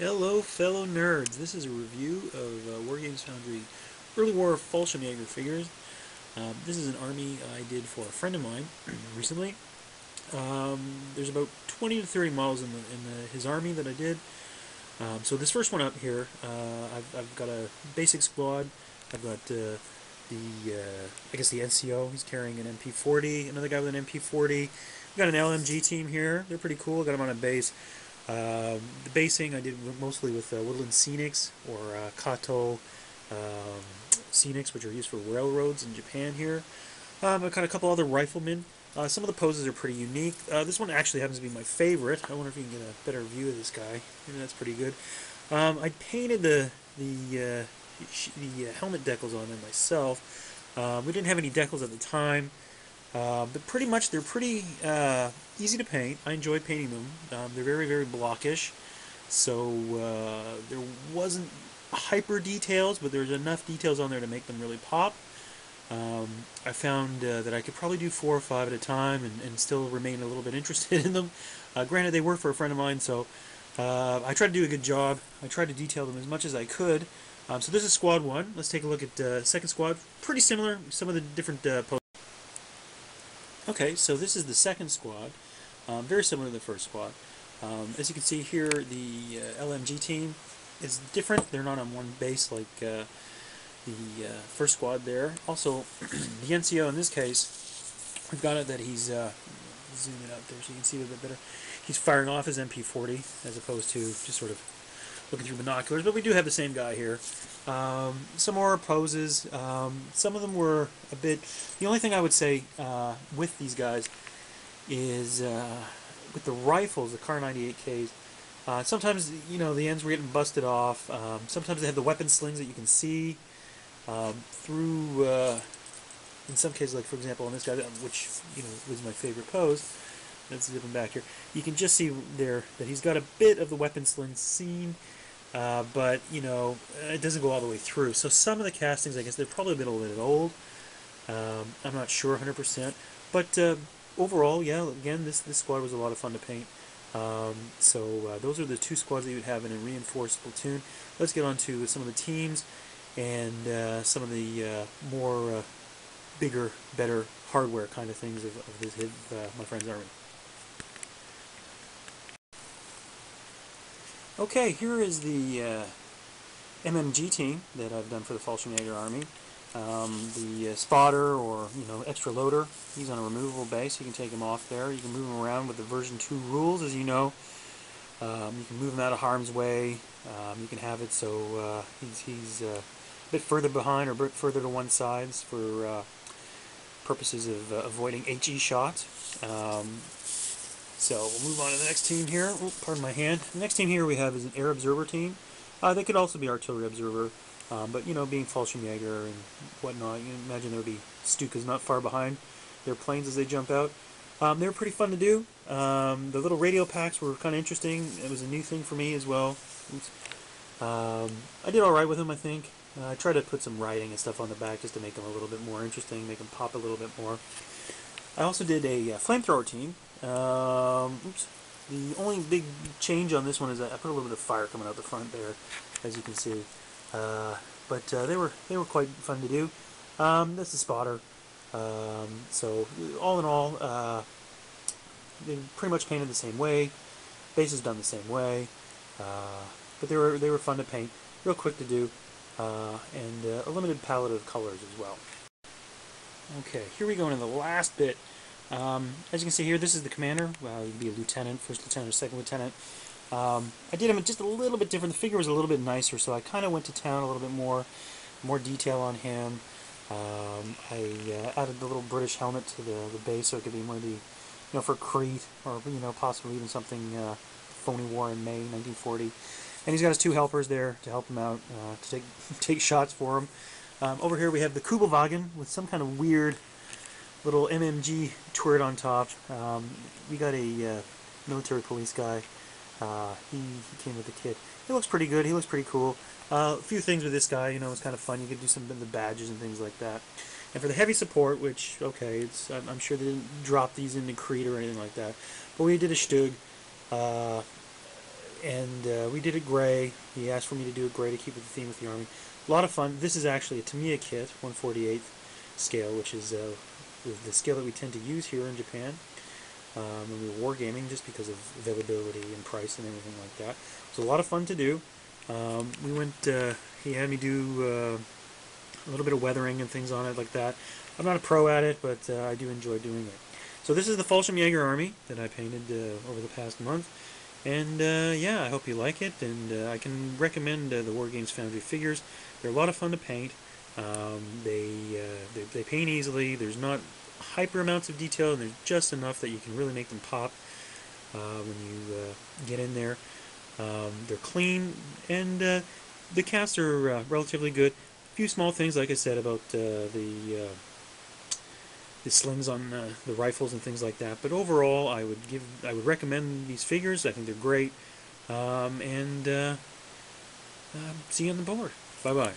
Hello fellow nerds, this is a review of War Games Foundry early war Fallschirmjäger figures. This is an army I did for a friend of mine recently. There's about 20 to 30 models in his army that I did. So this first one up here, I've got a basic squad. I've got the NCO, he's carrying an MP40, another guy with an MP40. I've got an LMG team here, they're pretty cool, got them on a base. The basing I did mostly with Woodland Scenics or Kato Scenics, which are used for railroads in Japan here. I've got a couple other riflemen. Some of the poses are pretty unique. This one actually happens to be my favorite. I wonder if you can get a better view of this guy. Maybe that's pretty good. I painted the helmet decals on them myself. We didn't have any decals at the time. But pretty much they're pretty easy to paint. I enjoy painting them. They're very, very blockish. So there wasn't hyper details, but there's enough details on there to make them really pop. I found that I could probably do 4 or 5 at a time and still remain a little bit interested in them. Granted, they were for a friend of mine, so I tried to do a good job. I tried to detail them as much as I could. So this is Squad 1. Let's take a look at second squad. Pretty similar, some of the different poses. Okay, so this is the second squad, very similar to the first squad. As you can see here, the LMG team is different. They're not on one base like the first squad there. Also, the NCO in this case, we've got it that he's, zoom it out there so you can see it a bit better, he's firing off his MP40 as opposed to just sort of looking through binoculars, but we do have the same guy here. Some more poses. Some of them were a bit... The only thing I would say with these guys is with the rifles, the Kar98Ks, sometimes, you know, the ends were getting busted off. Sometimes they have the weapon slings that you can see through... in some cases, like for example on this guy, which, you know, was my favorite pose. Let's zip him back here. You can just see there that he's got a bit of the weapon sling seen, but, you know, it doesn't go all the way through. So some of the castings, I guess, they've probably been a little bit old. I'm not sure 100%. But overall, yeah, again, this squad was a lot of fun to paint. So those are the two squads that you would have in a reinforced platoon. Let's get on to some of the teams and some of the more bigger, better hardware kind of things of this hit, my friend's army. Okay, here is the MMG team that I've done for the Fallschirmjäger Army. The spotter, or, you know, extra loader, he's on a removable base. You can take him off there. You can move him around with the version 2 rules, as you know. You can move him out of harm's way. You can have it so he's a bit further behind or a bit further to one side for purposes of avoiding HE shots. So we'll move on to the next team here. Oh, pardon my hand. The next team here we have is an air observer team. They could also be artillery observer, but, you know, being Fallschirmjäger and whatnot, you imagine there would be Stukas not far behind their planes as they jump out. They were pretty fun to do. The little radio packs were kind of interesting. It was a new thing for me as well. I did all right with them, I think. I tried to put some writing and stuff on the back just to make them a little bit more interesting, make them pop a little bit more. I also did a flamethrower team. Oops. The only big change on this one is that I put a little bit of fire coming out the front there, as you can see. But they were quite fun to do. That's the spotter. So all in all, they pretty much painted the same way. Base is done the same way. But they were fun to paint, real quick to do, and a limited palette of colors as well. Okay, here we go into the last bit. As you can see here, this is the commander. Well, he'd be a lieutenant, first lieutenant, or second lieutenant. I did him just a little bit different. The figure was a little bit nicer, so I kind of went to town a little bit more detail on him. I added the little British helmet to the base, so it could be maybe, you know, for Crete, or, you know, possibly even something phony war in May 1940. And he's got his two helpers there to help him out, to take shots for him. Over here we have the Kubelwagen with some kind of weird little MMG turret on top. We got a military police guy. He came with the kit. He looks pretty good. He looks pretty cool. A few things with this guy, you know, it's kind of fun. You could do some of the badges and things like that. And for the heavy support, which, okay, it's, I'm sure they didn't drop these into Crete or anything like that. But we did a Stug. and we did it gray. He asked for me to do it gray to keep with the theme of the Army. A lot of fun. This is actually a Tamiya kit, 1/48 scale, which is the scale that we tend to use here in Japan when we were wargaming, just because of availability and price and everything like that. It was a lot of fun to do. We went, he had me do a little bit of weathering and things on it like that. I'm not a pro at it, but I do enjoy doing it. So this is the Fallschirmjäger Army that I painted over the past month. And yeah, I hope you like it, and I can recommend the War Games Foundry figures. They're a lot of fun to paint. They paint easily. There's not hyper amounts of detail, and there's just enough that you can really make them pop when you get in there. They're clean, and the casts are relatively good. A few small things, like I said, about the slings on the rifles and things like that, but overall I would recommend these figures. I think they're great, and see you on the board. Bye bye.